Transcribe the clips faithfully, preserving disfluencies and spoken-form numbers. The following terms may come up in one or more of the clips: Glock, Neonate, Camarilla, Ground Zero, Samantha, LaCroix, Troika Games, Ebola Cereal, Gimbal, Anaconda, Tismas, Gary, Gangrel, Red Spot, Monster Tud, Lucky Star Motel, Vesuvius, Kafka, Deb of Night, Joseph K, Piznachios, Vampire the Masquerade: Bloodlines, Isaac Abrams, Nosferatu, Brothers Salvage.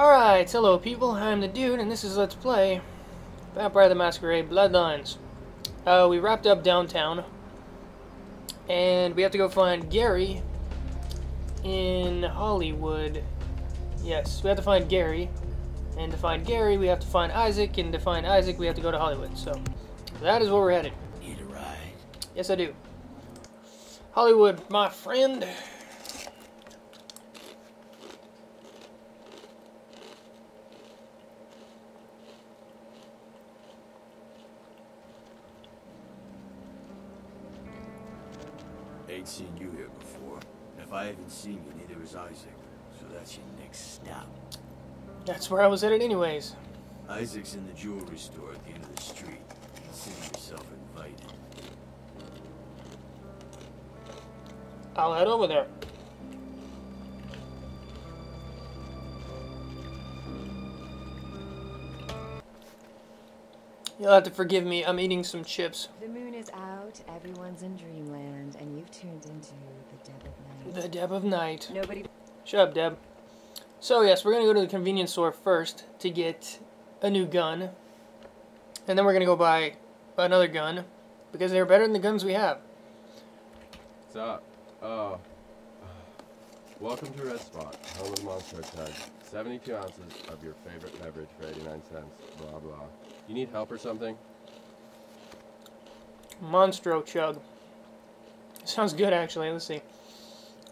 Alright, hello people, I'm the dude, and this is Let's Play Vampire the Masquerade: Bloodlines. Uh, we wrapped up downtown, and we have to go find Gary in Hollywood. Yes, we have to find Gary, and to find Gary we have to find Isaac, and to find Isaac we have to go to Hollywood, so that is where we're headed. Need a ride? Yes, I do. Hollywood, my friend. Ain't seen you here before. If I haven't seen you, neither is Isaac. So that's your next stop. That's where I was headed anyways. Isaac's in the jewelry store at the end of the street. Consider yourself invited. I'll head over there. You'll have to forgive me, I'm eating some chips. The moon is out, everyone's in dreamland, and you've turned into the Deb of Night. The Deb of Night. Nobody... Shut up, Deb. So yes, we're going to go to the convenience store first to get a new gun. And then we're going to go buy another gun, because they're better than the guns we have. What's up? Oh. Welcome to Red Spot, home of Monster Tud. seventy-two ounces of your favorite beverage for eighty-nine cents, blah blah. You need help or something? Monstro chug. Sounds good, actually. Let's see.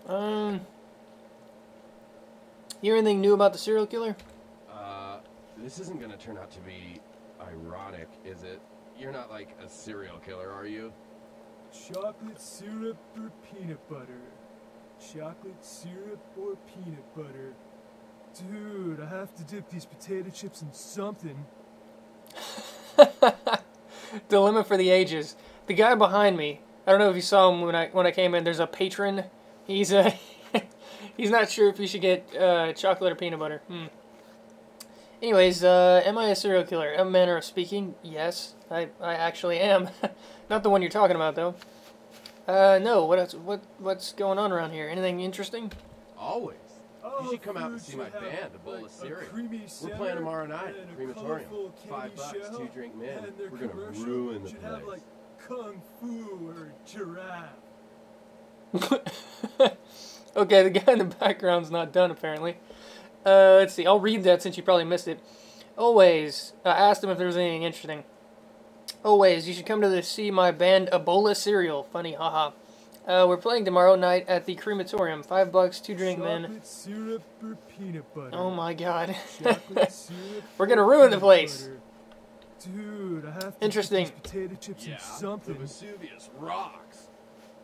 Um, you hear anything new about the serial killer? Uh, this isn't gonna turn out to be ironic, is it? You're not like a serial killer, are you? Chocolate syrup or peanut butter? Chocolate syrup or peanut butter? Dude, I have to dip these potato chips in something. Dilemma for the ages. The guy behind me, I don't know if you saw him when I when I came in. There's a patron. He's a he's not sure if he should get uh, chocolate or peanut butter. Hmm. Anyways, uh, am I a serial killer? A manner of speaking, yes, I I actually am. Not the one you're talking about though. Uh, no. What else, what what's going on around here? Anything interesting? Always. You should come out and see my band, Ebola Cereal. We're playing tomorrow night at the crematorium. Five bucks, two drink men. We're gonna ruin the place. Like Kung Fu or Giraffe. Okay, the guy in the background's not done apparently. Uh, let's see. I'll read that since you probably missed it. Always, I asked him if there was anything interesting. Always, you should come to the see my band Ebola Cereal. Funny, haha. Uh, we're playing tomorrow night at the crematorium. Five bucks, two drink men. Chocolate syrup or peanut butter? Oh my god. We're gonna ruin the place. Dude, I have to Interesting. These potato chips yeah, and something. The Vesuvius rocks.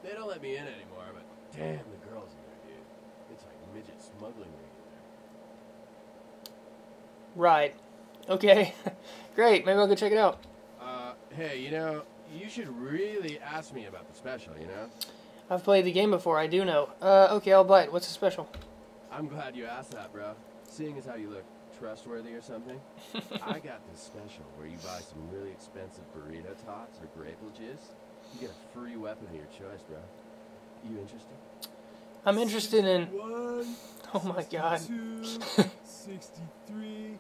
They don't let me in anymore, but damn the girls in there, dude. It's like midget smuggling ring in there. Right. Okay. Great. Maybe I'll go check it out. Uh, hey, you know, you should really ask me about the special, you know? I've played the game before, I do know. Uh, okay, I'll buy it. What's the special? I'm glad you asked that, bro. Seeing as how you look trustworthy or something, I got this special where you buy some really expensive burrito tots or grapefruit juice. You get a free weapon of your choice, bro. You interested? I'm interested in... Oh my god. sixty-three...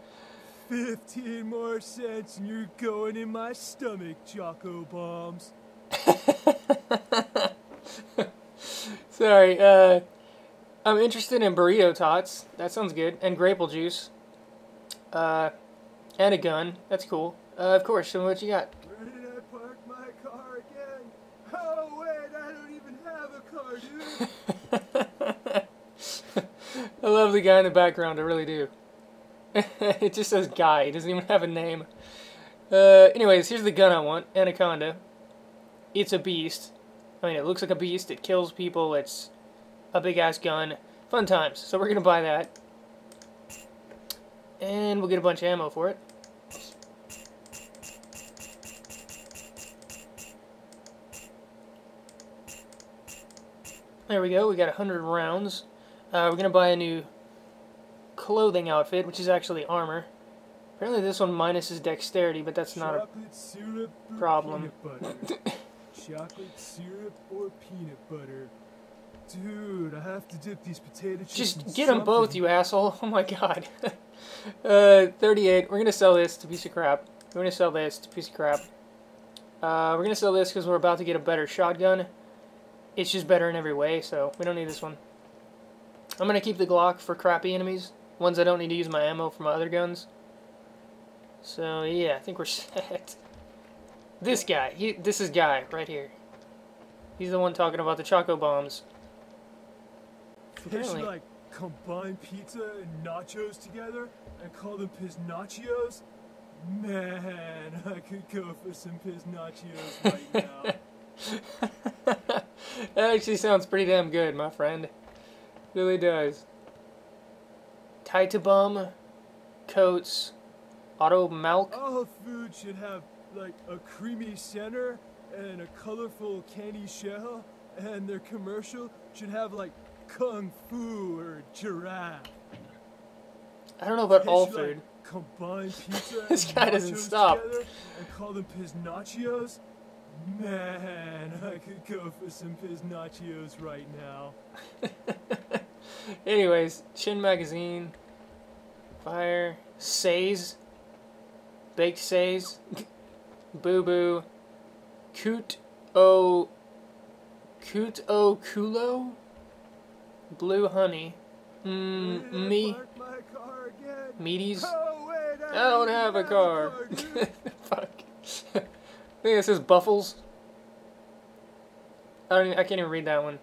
fifteen more cents and you're going in my stomach, Jocko Bombs. Sorry, uh, I'm interested in burrito tots. That sounds good. And grapefruit juice. Uh, and a gun. That's cool. Uh, of course. Show me what you got. Where did I park my car again? Oh, wait, I don't even have a car, dude. I love the guy in the background. I really do. It just says guy. He doesn't even have a name. Uh, anyways, here's the gun I want. Anaconda. It's a beast. I mean, it looks like a beast. It kills people. It's a big-ass gun. Fun times. So we're going to buy that. And we'll get a bunch of ammo for it. There we go. We got one hundred rounds. Uh, we're going to buy a new... clothing outfit, which is actually armor. Apparently this one minuses dexterity, but that's not a problem. Chocolate syrup or peanut butter. Dude, I have to dip these potato chips. Just get them both, you asshole. Oh my god. Uh, thirty-eight. We're gonna sell this to piece of crap. We're gonna sell this to piece of crap. Uh, we're gonna sell this because we're about to get a better shotgun. It's just better in every way, so we don't need this one. I'm gonna keep the Glock for crappy enemies, ones I don't need to use my ammo for my other guns. So yeah, I think we're set. This guy, he, this is Guy right here. He's the one talking about the Choco Bombs. Apparently. They should, like, combine pizza and nachos together and call them Piznachios. Man, I could go for some Piznachios right now. That actually sounds pretty damn good, my friend. It really does. Titabum, Coats, Auto Malk. All food should have, like, a creamy center and a colorful candy shell, and their commercial should have, like, Kung Fu or Giraffe. I don't know about all food. Like, combine pizza this guy doesn't stop. And call them Piznachios? Man, I could go for some Piznachios right now. Anyways, Shin Magazine, Fire, Says, Baked Says, Boo Boo, Coot O, Coot O Kulo, Blue Honey, mm, me, Meaties. Oh, wait, I, I don't have a car. car Fuck. I think this is Buffles. I don't. Even, I can't even read that one.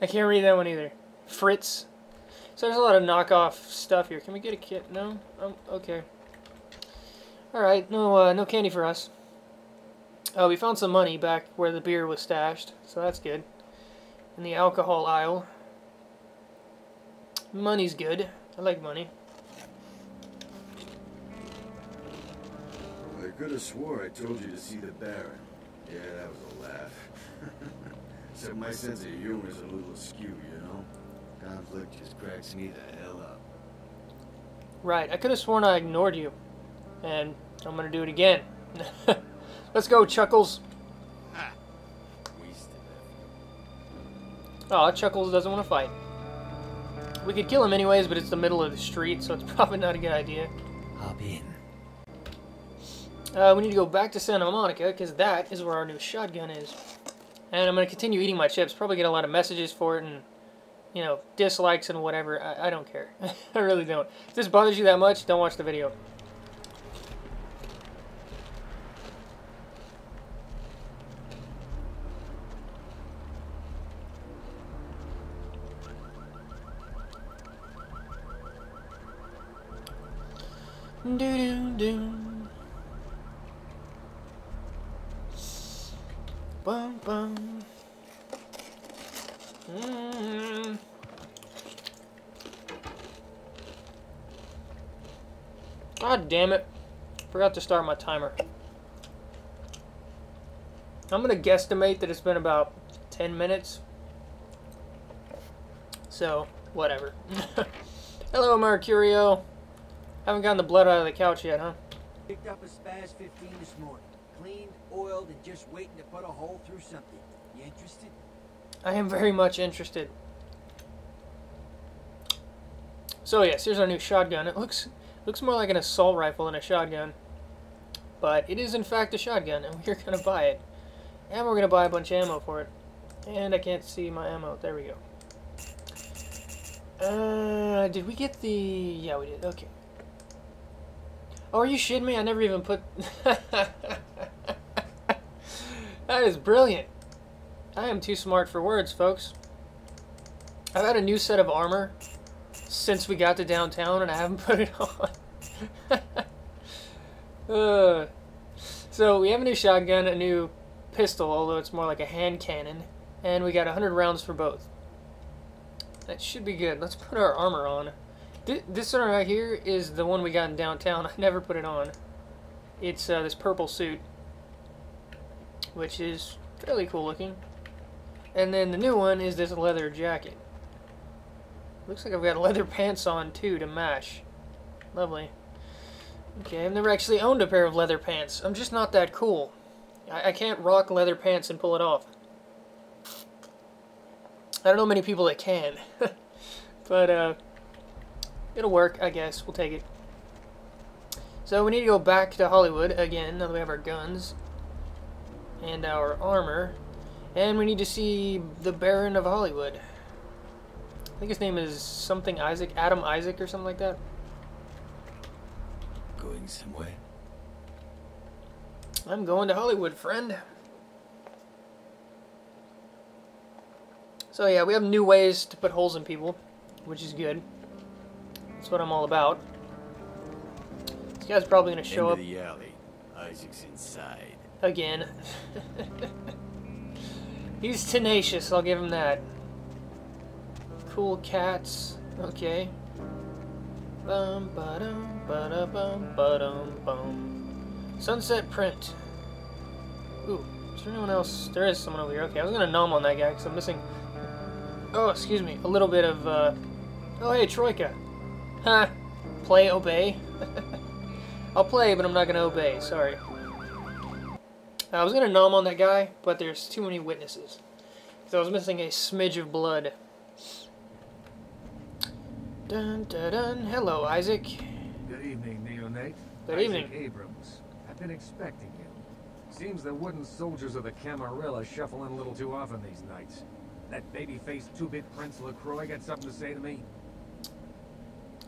I can't read that one either. Fritz. So there's a lot of knockoff stuff here. Can we get a kit? No. Um. Okay. All right. No. Uh, no candy for us. Oh, we found some money back where the beer was stashed, so that's good. In the alcohol aisle. Money's good. I like money. I could have swore I told you to see the Baron. Yeah, that was a laugh. Except my sense of humor is a little askew, you know? Conflict just cracks me the hell up. Right, I could have sworn I ignored you. And I'm gonna do it again. Let's go, Chuckles. Aw, oh, Chuckles doesn't want to fight. We could kill him anyways, but it's the middle of the street, so it's probably not a good idea. Hop in. Uh, we need to go back to Santa Monica, because that is where our new shotgun is. And I'm going to continue eating my chips. Probably get a lot of messages for it and, you know, dislikes and whatever. I, I don't care. I really don't. If this bothers you that much, don't watch the video. Do do do. Bum bum. Mm. God damn it! Forgot to start my timer. I'm gonna guesstimate that it's been about ten minutes. So whatever. Hello, Mercurio. Haven't gotten the blood out of the couch yet, huh? Picked up a Spaz fifteen this morning. Cleaned, oiled, and just waiting to put a hole through something. You interested? I am very much interested. So yes, here's our new shotgun. It looks looks more like an assault rifle than a shotgun. But it is in fact a shotgun, and we're going to buy it. And we're going to buy a bunch of ammo for it. And I can't see my ammo. There we go. Uh, did we get the... Yeah, we did. Okay. Oh, are you shitting me? I never even put... That is brilliant. I am too smart for words, folks. I've had a new set of armor since we got to downtown, and I haven't put it on. uh, so, we have a new shotgun, a new pistol, although it's more like a hand cannon, and we got one hundred rounds for both. That should be good. Let's put our armor on. This one right here is the one we got in downtown. I never put it on. It's uh, this purple suit, which is fairly cool looking. And then the new one is this leather jacket. Looks like I've got leather pants on too to match. Lovely. Okay, I've never actually owned a pair of leather pants. I'm just not that cool. I, I can't rock leather pants and pull it off. I don't know many people that can. But uh... It'll work, I guess. We'll take it. So we need to go back to Hollywood again, now that we have our guns and our armor. And we need to see the Baron of Hollywood. I think his name is something Isaac, Adam Isaac or something like that. Going somewhere. I'm going to Hollywood, friend. So yeah, we have new ways to put holes in people, which is good. That's what I'm all about. This guy's probably gonna show up. Into the alley. Isaac's inside. Again. He's tenacious, I'll give him that. Cool cats. Okay. Bum ba-dum ba-da bum ba-dum bum. Sunset print. Ooh, is there anyone else? There is someone over here. Okay, I was gonna nom on that guy because I'm missing. Oh, excuse me. A little bit of, uh... oh, hey, Troika. Huh. Play, obey. I'll play, but I'm not going to obey. Sorry. I was going to nom on that guy, but there's too many witnesses. So I was missing a smidge of blood. Dun, dun, dun. Hello, Isaac. Good evening, Neonate. Good evening. Isaac Abrams. I've been expecting you. Seems the wooden soldiers of the Camarilla shuffle in a little too often these nights. That baby-faced two-bit Prince LaCroix got something to say to me?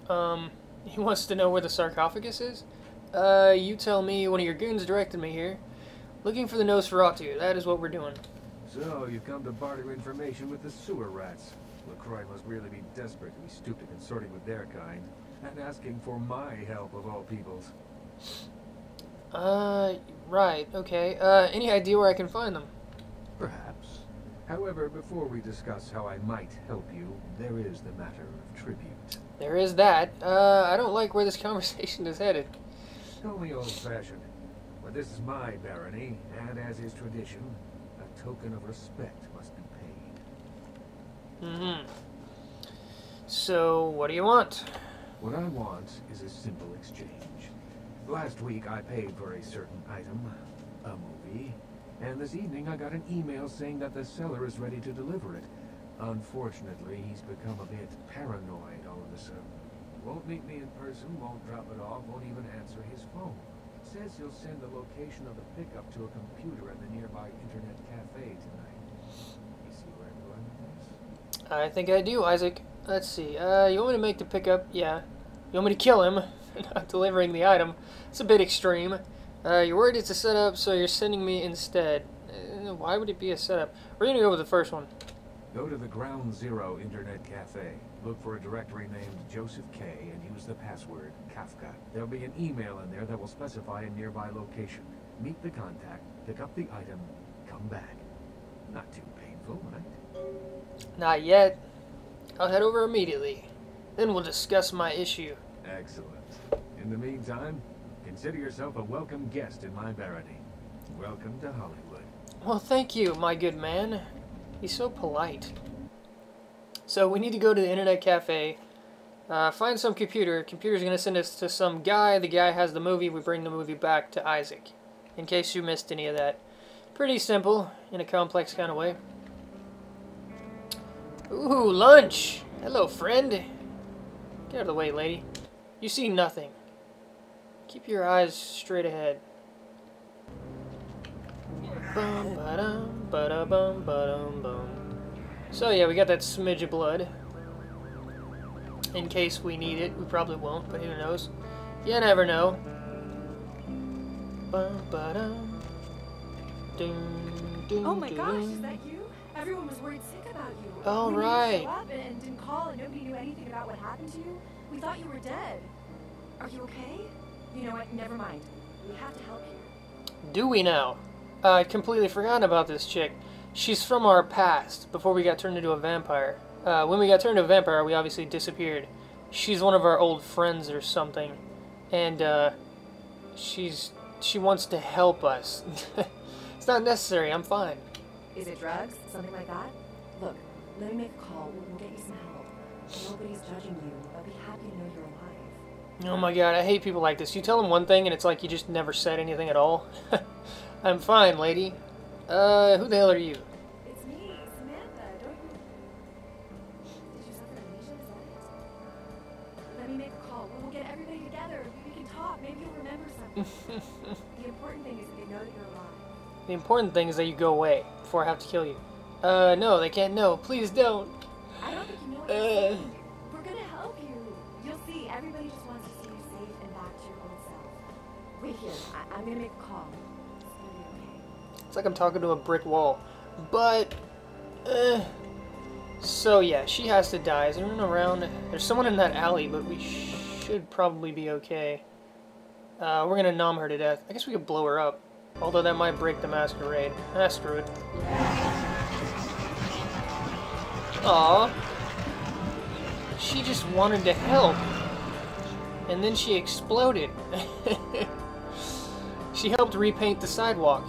Um, he wants to know where the sarcophagus is? Uh, you tell me. One of your goons directed me here. Looking for the Nosferatu. That is what we're doing. So, you've come to barter information with the sewer rats. LaCroix must really be desperate to be stooped to consorting with their kind, and asking for my help of all peoples. Uh, right, okay. Uh, any idea where I can find them? Perhaps. However, before we discuss how I might help you, there is the matter of tribute. There is that. Uh, I don't like where this conversation is headed. It's only old-fashioned, but this is my barony, and as is tradition, a token of respect must be paid. Mm-hmm. So, what do you want? What I want is a simple exchange. Last week, I paid for a certain item, a movie. And this evening I got an email saying that the seller is ready to deliver it. Unfortunately, he's become a bit paranoid all of a sudden. Won't meet me in person, won't drop it off, won't even answer his phone. Says he'll send the location of the pickup to a computer at the nearby internet cafe tonight. You see where I'm going with this? I think I do, Isaac. Let's see. Uh, you want me to make the pickup? Yeah. You want me to kill him for not delivering the item? It's a bit extreme. Uh, you're worried it's a setup, so you're sending me instead. Uh, why would it be a setup? We're gonna go with the first one. Go to the Ground Zero internet cafe. Look for a directory named Joseph K and use the password Kafka. There'll be an email in there that will specify a nearby location. Meet the contact, pick up the item, come back. Not too painful, right? Not yet. I'll head over immediately. Then we'll discuss my issue. Excellent. In the meantime, consider yourself a welcome guest in my barony. Welcome to Hollywood. Well, thank you, my good man. He's so polite. So we need to go to the internet cafe, uh, find some computer. Computer's going to send us to some guy. The guy has the movie. We bring the movie back to Isaac, in case you missed any of that. Pretty simple, in a complex kind of way. Ooh, lunch! Hello, friend. Get out of the way, lady. You see nothing. Keep your eyes straight ahead. Bum, ba-dum, ba-da, bum, ba-dum, bum. So yeah, we got that smidge of blood. In case we need it. We probably won't, but who knows. You never know. Bum, ba-dum. Doom, doom, oh my doom. Gosh, is that you? Everyone was worried sick about you. Oh, we right. You up and didn't call and nobody knew anything about what happened to you. We thought you were dead. Are you okay? You know what? Never mind. We have to help you. Do we now? Uh, I completely forgot about this chick. She's from our past, before we got turned into a vampire. Uh, when we got turned into a vampire, we obviously disappeared. She's one of our old friends or something. And, uh, she's... she wants to help us. It's not necessary. I'm fine. Is it drugs? Something like that? Look, let me make a call. We'll get you some help. Nobody's judging you. I'll be happy to know you're alive. Oh my god, I hate people like this. You tell them one thing and it's like you just never said anything at all. I'm fine, lady. Uh, who the hell are you? It's me, Samantha. Don't you... Did you suffer amnesia? Let me Gimbal. We'll get everybody together. We can talk. Maybe you'll remember something. The important thing is that they know that you're alive. The important thing is that you go away before I have to kill you. Uh, no, they can't know. Please don't. I don't think you know what uh, you're saying. We're gonna help you. You'll see. Everybody just wants to see you safe and back to your old self. Wait here. I I'm gonna make a call. It's gonna be okay. It's like I'm talking to a brick wall. But, uh... So yeah, she has to die. Is anyone around? There's someone in that alley, but we sh should probably be okay. Uh, we're gonna nom her to death. I guess we could blow her up. Although that might break the masquerade. Ah, screw it. Aww. She just wanted to help. And then she exploded. She helped repaint the sidewalk.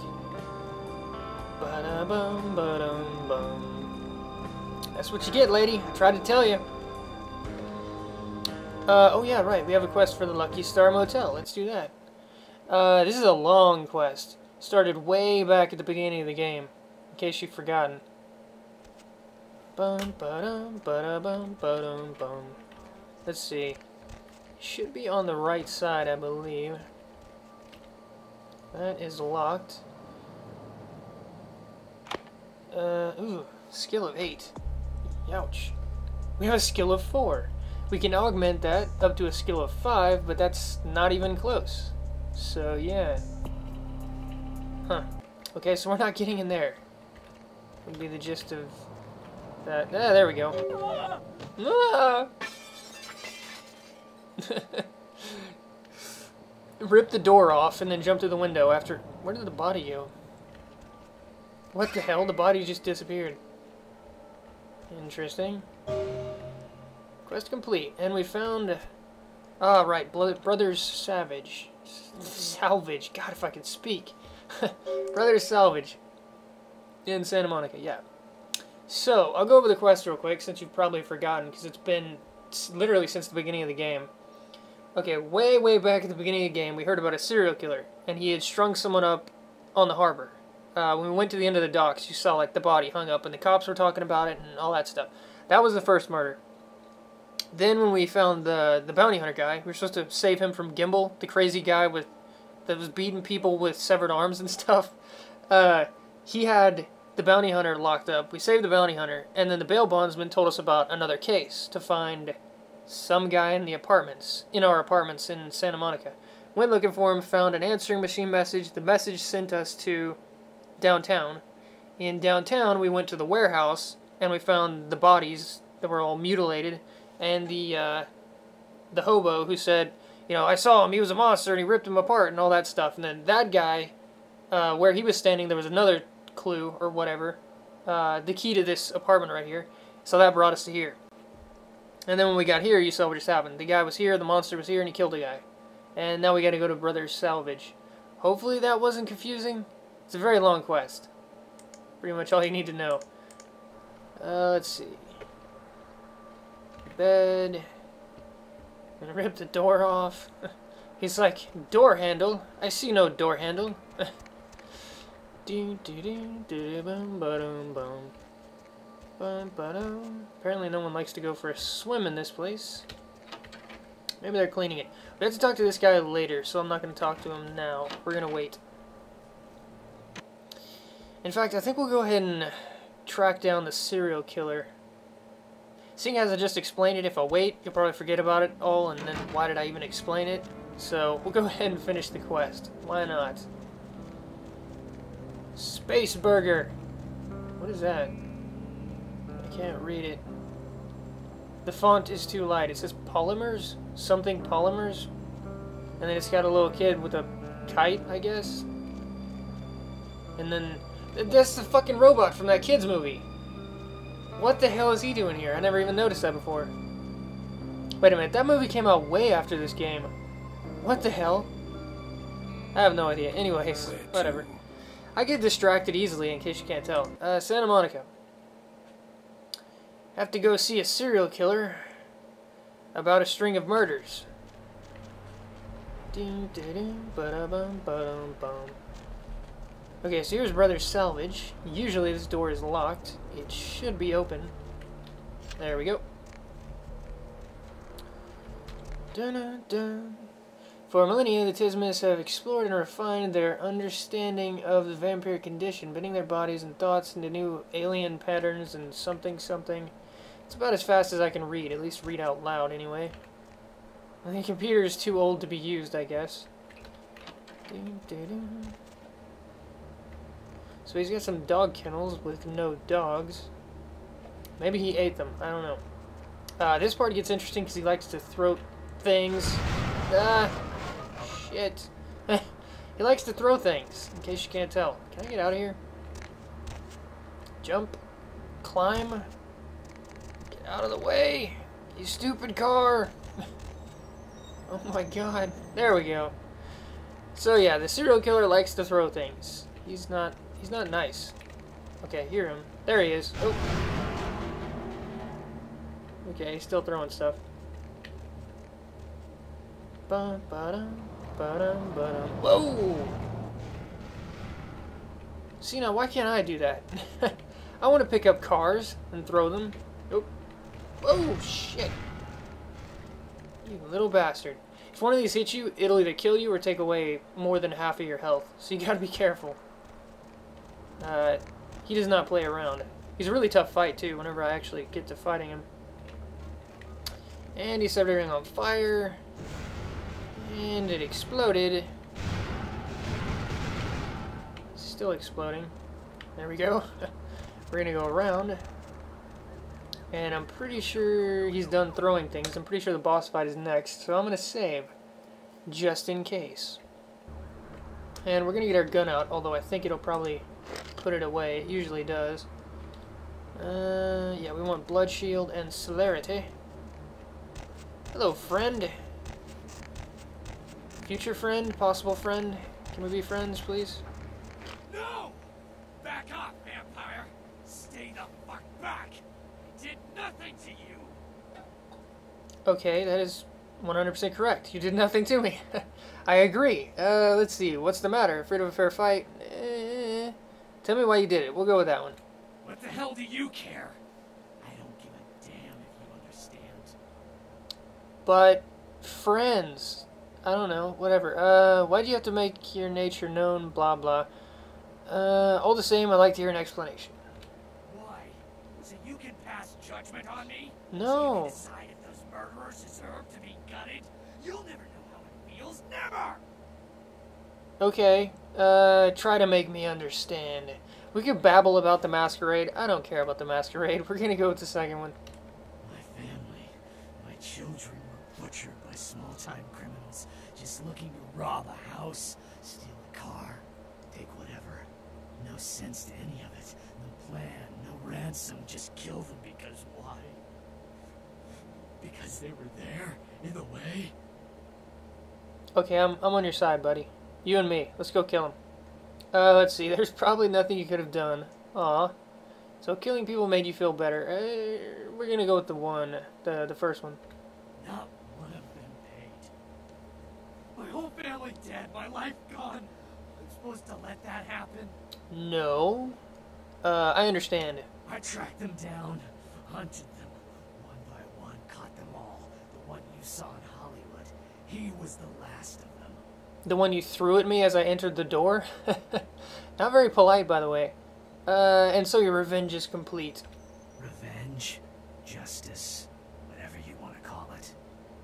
Ba-da-bum, ba-dum-bum. That's what you get, lady. I tried to tell you. Uh, oh yeah, right. We have a quest for the Lucky Star Motel. Let's do that. Uh, this is a long quest. Started way back at the beginning of the game. In case you've forgotten. Bum, ba-dum, ba-da-bum, ba-dum, bum. Let's see. Should be on the right side, I believe. That is locked. Uh, ooh. Skill of eight. Ouch. We have a skill of four. We can augment that up to a skill of five, but that's not even close. So, yeah. Huh. Okay, so we're not getting in there. Would be the gist of that. Ah, there we go. Ah! Rip the door off and then jump through the window after... Where did the body go? What the hell? The body just disappeared. Interesting. Quest complete. And we found... Ah, right. Brothers Salvage. Salvage. God, if I can speak. Brothers Salvage. In Santa Monica, yeah. So, I'll go over the quest real quick, since you've probably forgotten, because it's been literally since the beginning of the game. Okay, way, way back at the beginning of the game, we heard about a serial killer, and he had strung someone up on the harbor. Uh, when we went to the end of the docks, you saw, like, the body hung up, and the cops were talking about it and all that stuff. That was the first murder. Then when we found the the bounty hunter guy, we were supposed to save him from Gimbal, the crazy guy with that was beating people with severed arms and stuff. Uh, he had the bounty hunter locked up. We saved the bounty hunter, and then the bail bondsman told us about another case to find some guy in the apartments, in our apartments in Santa Monica. Went looking for him, found an answering machine message. The message sent us to... downtown. In downtown, we went to the warehouse and we found the bodies that were all mutilated, and the uh, the hobo who said, you know, I saw him, he was a monster, and he ripped him apart and all that stuff. And then that guy, uh, where he was standing, there was another clue or whatever, uh, the key to this apartment right here. So that brought us to here. And then when we got here, you saw what just happened. The guy was here, the monster was here, and he killed the guy. And now we got to go to Brothers Salvage. Hopefully that wasn't confusing. It's a very long quest. Pretty much all you need to know. Uh, let's see. Bed. I'm gonna rip the door off. He's like, door handle? I see no door handle. Do do do do bum bum bum bum bum. Apparently no one likes to go for a swim in this place. Maybe they're cleaning it. We have to talk to this guy later, so I'm not gonna talk to him now. We're gonna wait. In fact, I think we'll go ahead and track down the serial killer. Seeing as I just explained it, if I wait, you'll probably forget about it all, and then why did I even explain it? So, we'll go ahead and finish the quest. Why not? Space Burger! What is that? I can't read it. The font is too light. It says polymers? Something polymers? And then it's got a little kid with a kite, I guess? And then... That's the fucking robot from that kid's movie. What the hell is he doing here? I never even noticed that before. Wait a minute, that movie came out way after this game. What the hell? I have no idea. Anyways, whatever. I get distracted easily, in case you can't tell. Uh, Santa Monica. Have to go see a serial killer about a string of murders. Ding, ding, ding, ba-da-bum, ba-dum-bum. Okay, so here's Brothers Salvage. Usually this door is locked. It should be open. There we go. Dun-dun-dun. For millennia, the Tismas have explored and refined their understanding of the vampire condition, bending their bodies and thoughts into new alien patterns and something-something. It's about as fast as I can read, at least read out loud, anyway. The computer is too old to be used, I guess. So he's got some dog kennels with no dogs. Maybe he ate them, I don't know. Uh, this part gets interesting because he likes to throw things. Ah, shit. He likes to throw things, in case you can't tell. Can I get out of here? Jump. Climb. Get out of the way, you stupid car. Oh my god. There we go. So yeah, the serial killer likes to throw things. He's not, he's not nice. Okay, I hear him. There he is. Oh. Okay, he's still throwing stuff. Ba ba ba ba. Whoa! See now, why can't I do that? I want to pick up cars and throw them. Oh. Oh shit! You little bastard. If one of these hits you, it'll either kill you or take away more than half of your health. So you gotta be careful. Uh, he does not play around. He's a really tough fight, too, whenever I actually get to fighting him. And he set everything on fire. And it exploded. It's still exploding. There we go. We're gonna go around. And I'm pretty sure he's done throwing things. I'm pretty sure the boss fight is next. So I'm going to save. Just in case. And we're going to get our gun out. Although I think it'll probably put it away. It usually does. Uh, yeah, we want blood shield and celerity. Hello, friend. Future friend? Possible friend? Can we be friends, please? No! Back off, vampire! Stay the fuck back! Did nothing to you. Okay, that is one hundred percent correct. You did nothing to me. I agree. Uh, let's see. What's the matter? Afraid of a fair fight? Eh, tell me why you did it. We'll go with that one. What the hell do you care? I don't give a damn if you understand. But friends. I don't know. Whatever. Uh, why do you have to make your nature known? Blah, blah. Uh, all the same, I'd like to hear an explanation. Judgment on me? No. So you decide if those murderers deserve to be gutted. You'll never know how it feels. Never! Okay. Uh, try to make me understand. We could babble about the masquerade. I don't care about the masquerade. We're gonna go with the second one. My family, my children were butchered by small-time criminals just looking to rob a house, steal a car, take whatever. No sense to any of it. No plan, no ransom. Just kill them because why? Because they were there in the way. Okay, I'm I'm on your side, buddy. You and me. Let's go kill them. Uh, let's see. There's probably nothing you could have done. Aw. So killing people made you feel better. Uh, we're gonna go with the one, the the first one. Not one of them paid. My whole family dead. My life gone. I'm supposed to let that happen? No. Uh, I understand. I tracked them down, hunted them, one by one, caught them all. The one you saw in Hollywood, he was the last of them. The one you threw at me as I entered the door? Not very polite, by the way. Uh, and so your revenge is complete. Revenge? Justice? Whatever you want to call it.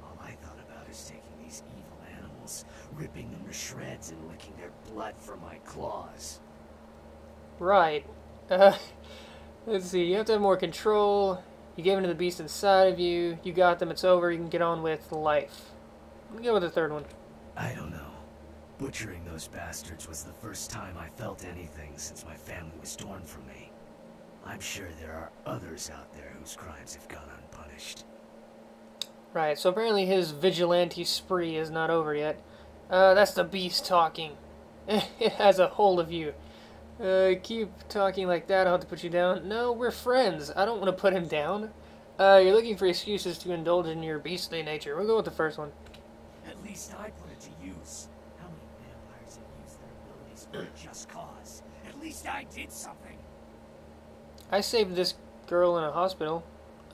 All I thought about is taking these evil animals, ripping them to shreds and licking their blood from my claws. Right. Uh, let's see, you have to have more control, you gave into the beast inside of you, you got them, it's over, you can get on with life. Let me go with the third one. I don't know. Butchering those bastards was the first time I felt anything since my family was torn from me. I'm sure there are others out there whose crimes have gone unpunished. Right, so apparently his vigilante spree is not over yet. Uh, that's the beast talking. It has a hold of you. Uh, keep talking like that, I'll have to put you down. No, we're friends. I don't want to put him down. Uh, you're looking for excuses to indulge in your beastly nature. We'll go with the first one. At least I put it to use. How many vampires have used their abilities for a just cause? At least I did something. I saved this girl in a hospital.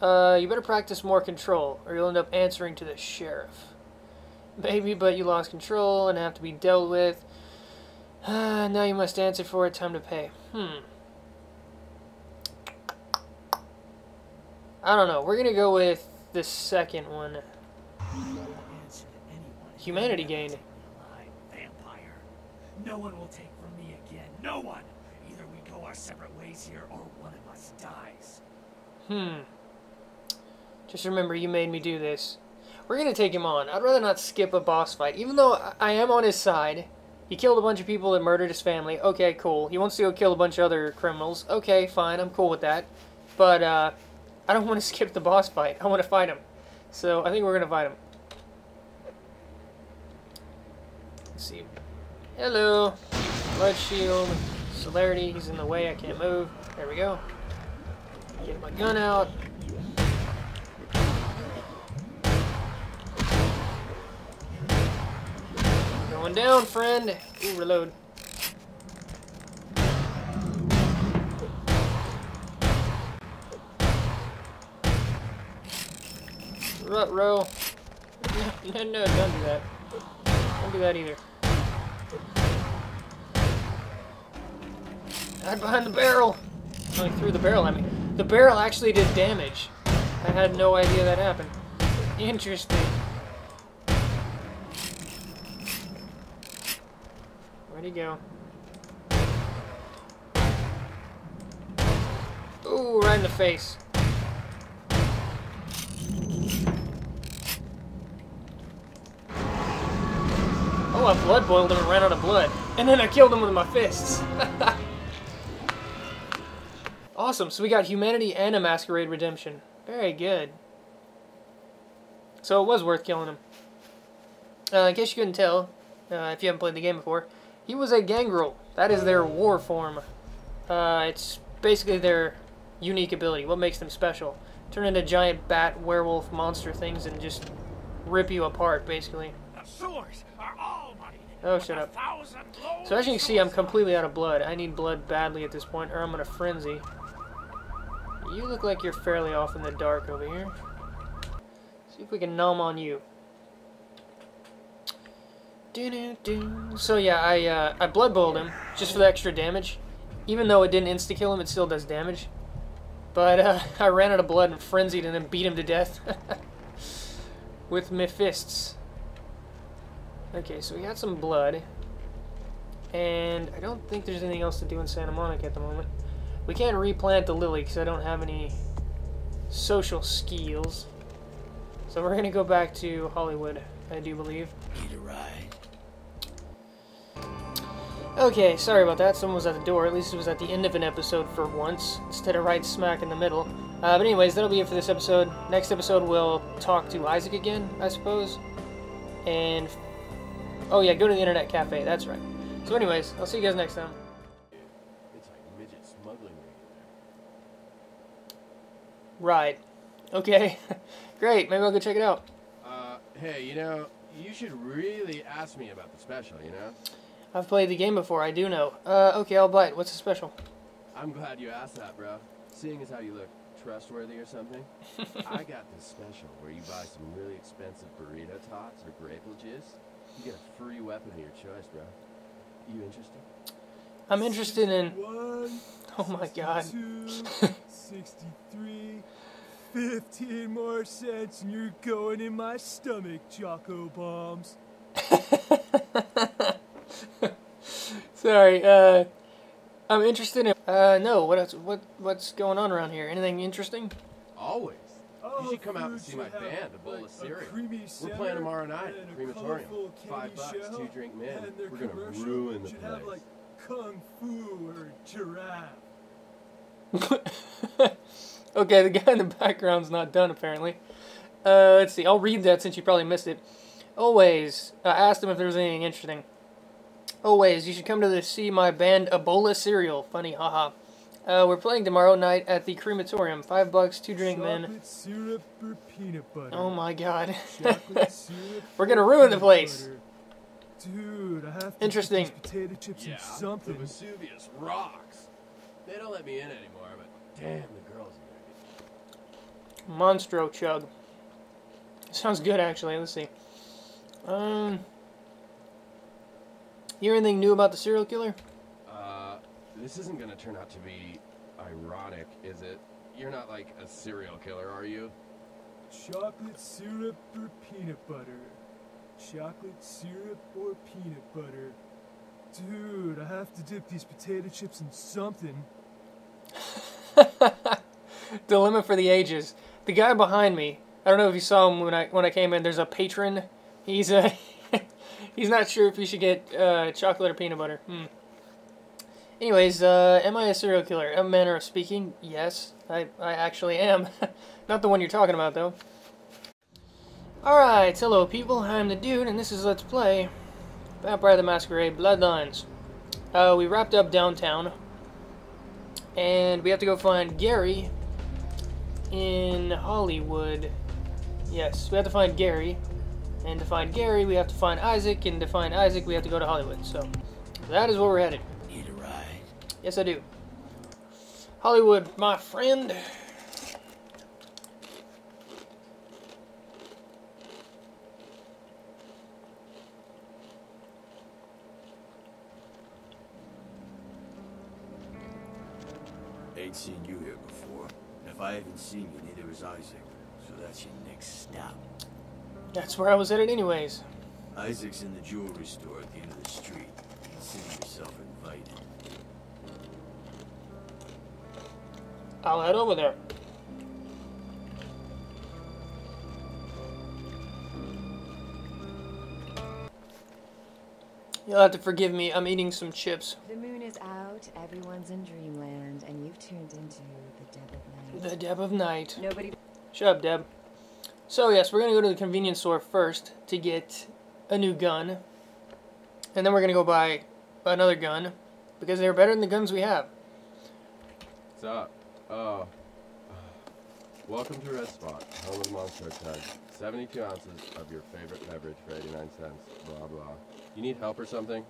Uh, you better practice more control, or you'll end up answering to the sheriff. baby, but you lost control and have to be dealt with. Uh, now you must answer for it. Time to pay. Hmm. I don't know. We're gonna go with the second one. Humanity gain. Vampire. No one will take from me again. No one. Either we go our separate ways here, or one of us dies. Hmm. Just remember, you made me do this. We're gonna take him on. I'd rather not skip a boss fight, even though I, I am on his side. He killed a bunch of people that murdered his family. Okay, cool. He wants to go kill a bunch of other criminals. Okay, fine. I'm cool with that. But, uh, I don't want to skip the boss fight. I want to fight him. So, I think we're going to fight him. Let's see. Hello. Blood shield. Celerity. He's in the way. I can't move. There we go. Get my gun out. Going down, friend. Ooh, reload. Rut row. No, no, no, don't do that. Don't do that either. Hide behind the barrel. Oh, he threw the barrel at me. The barrel actually did damage. I had no idea that happened. Interesting. Where'd he go? Ooh, right in the face. Oh, I blood boiled him and ran out of blood. And then I killed him with my fists. Awesome, so we got humanity and a masquerade redemption. Very good. So it was worth killing him. Uh, in case you couldn't tell, uh, if you haven't played the game before, he was a Gangrel. That is their war form. Uh, it's basically their unique ability, what makes them special. Turn into giant bat, werewolf, monster things and just rip you apart, basically. The sewers are all mine. Oh, shut up. So as you can see, I'm completely out of blood. I need blood badly at this point, or I'm in a frenzy. You look like you're fairly off in the dark over here. See if we can numb on you. So yeah, I uh, I blood boiled him just for the extra damage. Even though it didn't insta-kill him, it still does damage. But uh, I ran out of blood and frenzied and then beat him to death with my fists. Okay, so we got some blood. And I don't think there's anything else to do in Santa Monica at the moment. We can't replant the lily because I don't have any social skills. So we're going to go back to Hollywood, I do believe. Need a ride. Okay, sorry about that. Someone was at the door. At least it was at the end of an episode for once, instead of right smack in the middle. Uh, but anyways, that'll be it for this episode. Next episode, we'll talk to Isaac again, I suppose. And, oh yeah, go to the internet cafe. That's right. So anyways, I'll see you guys next time. It's like midget smuggling right. Okay. Great. Maybe I'll go check it out. Uh, hey, you know, you should really ask me about the special, you know? I've played the game before, I do know. Uh, okay, I'll buy it. What's the special? I'm glad you asked that, bro. Seeing as how you look trustworthy or something, I got this special where you buy some really expensive burrito tots or grapefruit juice. You get a free weapon of your choice, bro. You interested? I'm interested in... Oh my god. sixty-three, fifteen more cents and you're going in my stomach, Jocko Bombs. Sorry, uh, I'm interested in, uh, no, what else, what, what's going on around here? Anything interesting? Always. Oh, you should come out and see my band, Ebola Cereal. We're playing tomorrow night at the crematorium. Five bucks, two drink men. We're gonna ruin the place. Have, like, Kung Fu or Giraffe. Okay, the guy in the background's not done, apparently. Uh, let's see, I'll read that since you probably missed it. Always, I uh, asked him if there was anything interesting. Always, you should come to the, see my band Ebola Cereal. Funny, haha. Uh, we're playing tomorrow night at the crematorium. Five bucks, two drink men. Chocolate syrup or peanut butter? Oh my god. We're gonna ruin the place. Dude, I have to interesting. Get these potato chips yeah, and something. The Vesuvius rocks. They don't let me in anymore, but damn, the girls are dirty. Monstro chug. Sounds good, actually. Let's see. Um, you hear anything new about the serial killer? Uh, this isn't gonna turn out to be ironic, is it? You're not like a serial killer, are you? Chocolate syrup or peanut butter? Chocolate syrup or peanut butter? Dude, I have to dip these potato chips in something. Dilemma for the ages. The guy behind me, I don't know if you saw him when I when I came in, there's a patron. He's uh, he's not sure if he should get uh, chocolate or peanut butter. Hmm. Anyways, uh, am I a serial killer? A manner of speaking, yes, I, I actually am. Not the one you're talking about, though. Alright, hello people, I'm the dude, and this is Let's Play Vampire the Masquerade: Bloodlines. Uh, we wrapped up downtown, and we have to go find Gary in Hollywood. Yes, we have to find Gary, and to find Gary, we have to find Isaac, and to find Isaac, we have to go to Hollywood. So, that is where we're headed. Need a ride? Yes, I do. Hollywood, my friend. Ain't seen you here before. If I haven't seen you, neither is Isaac. So that's your next stop. That's where I was headed anyways. Isaac's in the jewelry store at the end of the street. Consider yourself invited. I'll head over there. You'll have to forgive me, I'm eating some chips. The moon is out, everyone's in dreamland, and you've turned into the Deb of Night. The Deb of Night. Nobody... Shut up, Deb. So yes, we're going to go to the convenience store first to get a new gun. And then we're going to go buy another gun, because they're better than the guns we have. What's up? Oh. Welcome to Red Spot, home of Monster Tud. seventy-two ounces of your favorite beverage for eighty-nine cents, blah blah. You need help or something?